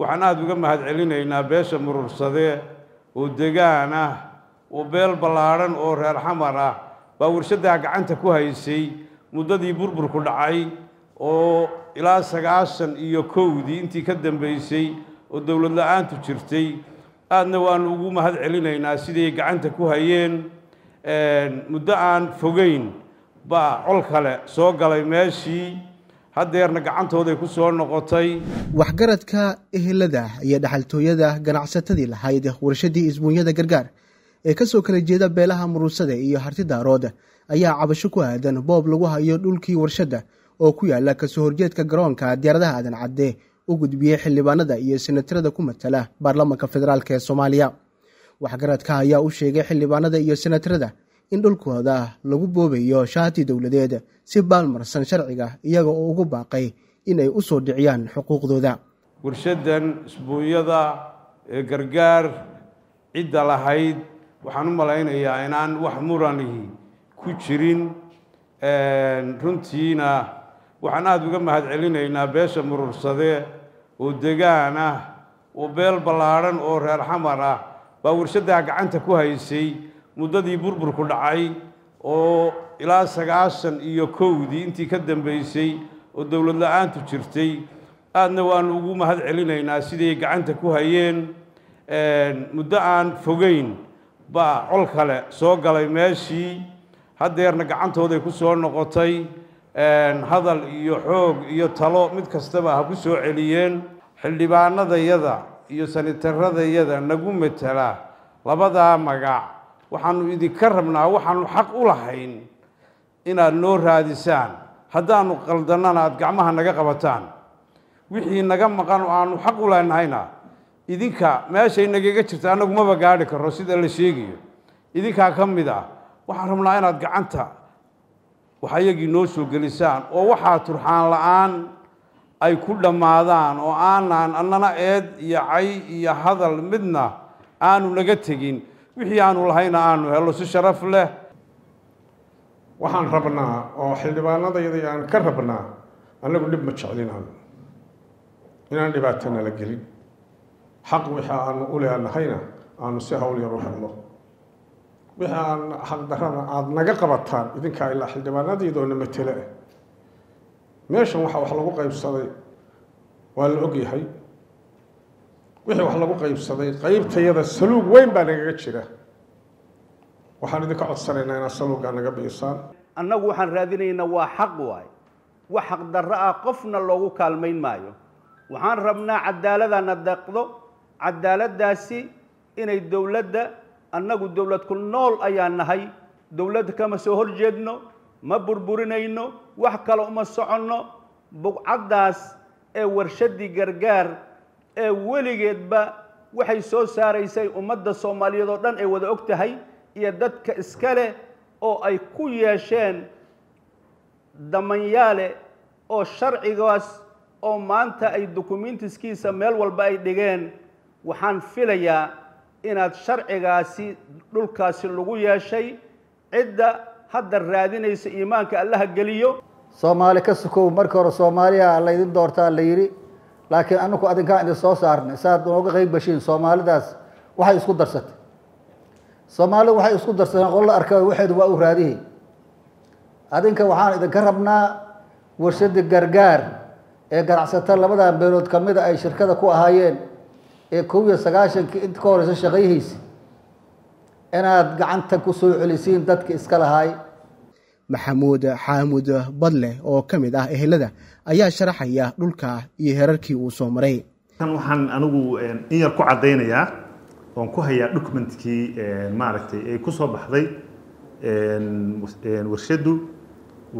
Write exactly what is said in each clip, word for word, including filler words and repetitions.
وحنا أتوقع هذيلنا إن بس مرور صدق ودجانا وبيل بلارن أورها الحمرة بورشدك عن تكوهاي سي مدة يبربر كل عاي أو إلى سجاسن يكودي أنتي كدم بيسي والدولة الآن تشرتي أنا وأنوجو ما هذيلنا إن سيدك عن تكوهايين مدة فوقين باعلقة سوقة ماشي waxgaradka ehelada iyo dhaxaltooyada ganacsatadii lahayd warshadii isbuunyada gargaar ee ka soo kala jeeda beelaha muruusada iyo hartida rooda ayaa cabasho ku aadan boob lagu hayo dhulkii warshada oo ku yaala ka soo horjeedka garoonka diyaaradaha aadan cadde u gudbiyay xildhibaanada iyo senatarada ku matala baarlamaanka federaalka ee Soomaaliya. Waxgaradka ayaa u sheegay xildhibaanada iyo senatarada in dhulkooda lagu boobayo shaati dawladeed si baalmarsan sharciga iyaga oo ugu baaqay inay u soo dhiciyaan xuquuqdooda. Warshadan isbuunyada gargaar cidda lahayd waxaan u malaynayaa inaan wax muranihi ku jirin runtiina waxaan aad uga mahadcelinaynaa beesha murursade oo degaan ah oo beel balaaran oo reer xamar ah baa warshada gacanta ku haysay مدة بربر كل عاي أو إلى سجاسن يكودي أنتي كدم بيسي والدولة الآن تشرتي أنا وأنوجو ما هذيلنا إن سيدك عن تكوهايين مدة فوقين باعلقة سوقة ماشي هذا يرنق عن تهذا كسر نقطي هذا يحوق يطلع متكستبه كسر عليين اللي بعنا ذا يذا يسنتر ذا يذا نقوم مثلا لبذا مجا waxaan idin karramnaa waxaan xaq u lahayn inaad noo raadisaan hadaan qaldananaad gacmaha naga qabataan wixii naga maqan aan xaq u lahaynayna idinka meeshay nagaga jirta anagu ma bagaadhi karo sida la sheegayo idinka kamid ah waxaan rabnaa inaad gacanta waxayagi noo soo gelisaan oo waxa turxaan la'aan ay ku dhamaadaan oo aanan annana eed iyo ay iyo hadal midna aanu naga tagin وحيان والله ينعان وهلو سشرف له وحان ربنا أو حلبانا ضيضي عن كربنا أنا أقول لب متشعلين عنه إن لباتنا لجلين حق وحان أولها نحينا عن سهول يروح الله وحان حق دهنا عاد نجقبتان إذن كإلا حلبانا ضيضون متلاء ماشي وحوا حلقوا قيب صدي والعقي هاي وحي وحلقو قيب صديق قيب تيادة السلوك وين بانيقا جيرا وحان إذا كعود صرينا إنا السلوك عنا قبل إيصال أنه وحان رادينينا وحق واي وحق درقا قفنا اللوغو كالمين مايو وحان ربنا عدالة دا ندقضو عدالة داسي إنا الدولة دا أنه الدولة كل نول أيانا هاي دولة كما سهر جدنو ما بربورينينو وحكا لقما السعنو بقعداس اي ورشدي قرقار ee waligeedba waxay soo saareysay ummadda Soomaaliyeed oo dhan ay wada og tahay iyo dadka iskale oo ay ku yeesheen damanyaale oo sharcigaas oo maanta ay dokumentiskiisa meel walba ay dhigeen waxaan filayaa inaad sharcigaasi dhulkaasi lagu yeeshay cidda hadda raadinaysa iimaanka Allaah galiyo Soomaali ka sukow markii hore Soomaaliya la idin doortaa la yiri لكن أنا كنت أدينك سوسارني ساد نوجا غير بشين صومالي داس واحد يسكت درست صومالي واحد يسكت درست والله أركب واحد وأوراديه أدينك وحنا إذا جربنا ورشد الجرجار الجرع ستلا بدأ بيرود كميد أي شركة كوا هايين كوي سجاشن كنت كورس شقيهيس أنا قعنت كوسو عليسين دتك إسكلا هاي محمود حامود بدله أو كميد أهلده ayaa sharaxaya dhulka iyo heerarkii uu soo maray tan waxaan anigu in yar ku cadeynaya oo ku haya documentkii maareeyay ay ku soo baxday een warshadu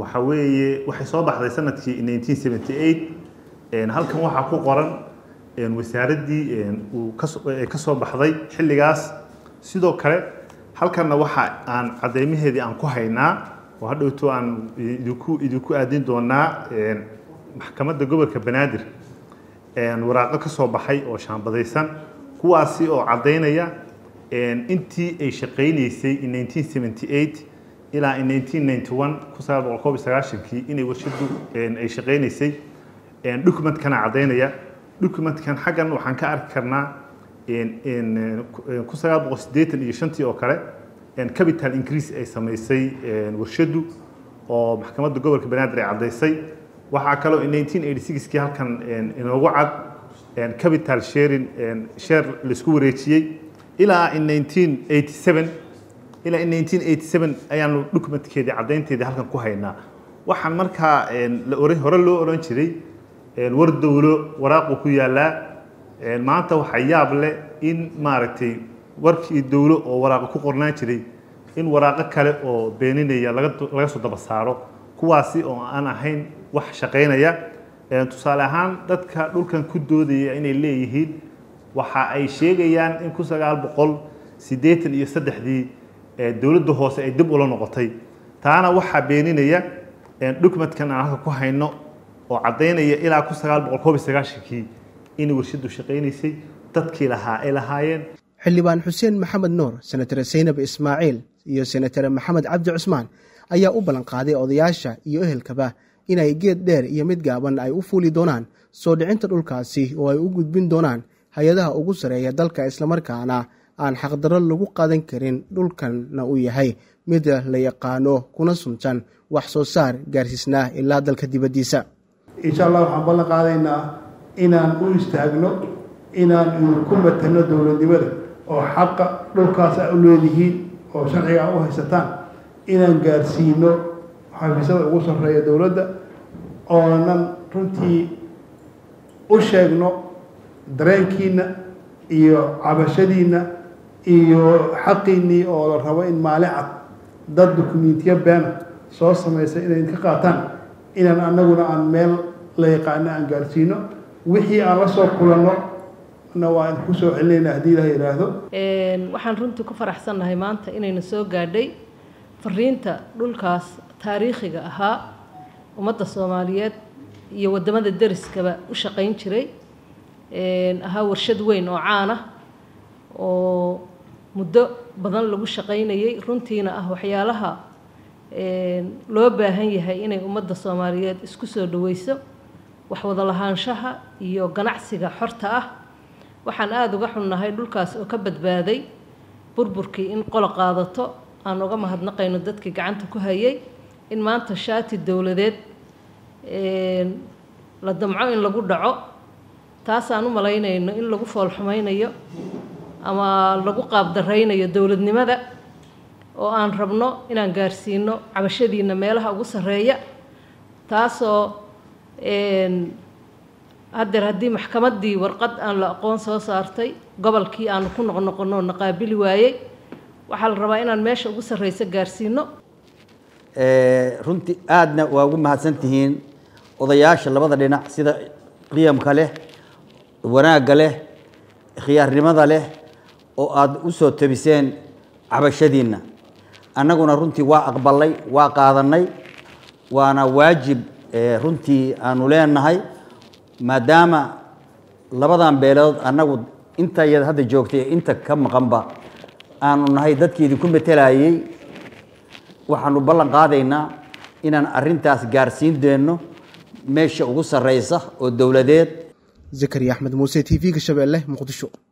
waxa weeye waxay soo baxday sanadkii nineteen seventy-eight een halkan waxa ku qoran een wasaaradii uu ka soo baxday xilligaas sidoo kale halkanna waxa aan cadeymaheedii aan ku haynaa waxa dhowto aan idinku idinku aadin doonaa een maxkamadda gobolka Banaadir ee waraaqo ka soo baxay oo shaanbadaysan kuwaasi oo cadeynaya in intii ay shaqeynaysay in nineteen seventy-eight ila in nineteen ninety-one ku saabsan koobka sagaashan kii inay warshadu ay shaqeynaysay document kana cadeynaya document kan xagan waxaan ka arki karnaa in in sagaal boqol siddeetan iyo shan oo kale in capital increase ay sameysay warshadu oo maxkamadda gobolka Banaadir ay cadaysay waxa kale oo in nineteen eighty-six kii halkan inoogu cad in capital sharing in share la isku wareejiyay ilaa in nineteen eighty-seven ilaa in nineteen eighty-seven ayaanu documentkeedii cadaynteedii halkan ku haynaa waxaan markaa la oray hore loo oran jiray الورد ولو وراقو كيالا المعطى وحيابله إن مارتي ورك الدولة أو وراقو كورناتشري إن وراقة كله أو بينيني يا لقط لقصد بسعره كواسي أو أنا هين وحشقينا يا تصالحان دتك دول كان كده دي يعني اللي يهيد وح أي شيء يعني إن كوسا قال بقول سديت اللي يصدق دي الدولة دهوس يدب ولا نقطي تانا وح بينيني يا دكمت كان على كوهينو وعدينا إلى كوسال بقلبه بسجاشكي إنه ورشد وشقيني سي تذكيرها إلى هاين. حليبان حسين محمد نور سنتر سينب إسماعيل يو سنتر محمد عبد عثمان أي أوبلن قاضي أضياشة يو أهل كبا إن يجد دير يمد جابن أي أوفولي دونان صود عند الألكاسي أو يوجد بين دونان هيدها أوجسر يدلك إسلامركانا عن حقدر اللجوء قادن كرين دولكن نويه هاي مده ليقانو كنسمتن وحصصار جرسنا إلا دلك ديبديسا. إن شاء الله حبلنا قاعدينا إن أنقول استعجلوا إن نكون بتنو دولة دولة أو حق لوكاس أولوده أو شرعي أو هستان إن جالسينه حبيسوا وصل رأي دولة أو أن تنتي أشجنوا دركينا إيو عبشدينا إيو حقيني أو الرواين مالعة ضدكم يتيبان صوص ما يصير انتقاطان إن أنا أقول عن مال ليقعنا عن جالسينه وحي على صوب كلنا نوعا نحسوا علينا هديله إلى هذا. وحنرنت كفر حسن هيمان تإني نسوق قادي فرينتا للكاس تاريخي ها ومدة الصوماليات يود مدة الدرس كبا وشقين شري ها ورشد وين وعانه ومدة بدن لو شقين يي رنتينا أهو حيالها loo baahan yahay inay ummadda Soomaaliyeed isku soo dhaweyso wax wada lahaanshaha iyo ganacsiga xorta ah waxaan aad uga xunnahay dhulkaas oo ka badbaaday burburkii in qolo qaadato aan uga mahadnaqayno dadkii gacanta ku hayay in maanta shaati dawladeed ee la damco in lagu dhaco taas aan u malaynayno in lagu foolxumaynayo ama lagu qaab daraynayo dawladnimada oo aan rabno inaan gaarsiino cabashadiina meelaha ugu sareeya taasoo een hadda haddii maxkamaddii warqad aan la aqoon soo saartay gobolkii aan ku noqnoqno naqaabili waayay waxa la rabaa inaan meesha ugu sareysa gaarsiino ee runtii aadna waa ugu mahadsantihiin odayaasha labada dhinac sida qiyamka leh wanaagga leh khiyaarnimada leh oo aad u soo tabiseen cabashadiina annaguna runtii waa aqbalay waa qaadanay waana waajib runtii aanu leenahay maadaama labadan beeladood annagu inta iyada hadda joogtay inta ka maqanba aanu nahay dadkii idinku metelayay waxaanu ballan qaadaynaa inaan arintaas gaarsiin deenno meesha ugu sareysa oo dawladeed. Zakariya Ahmed Muuse T V ka Shabeelle Muqdisho.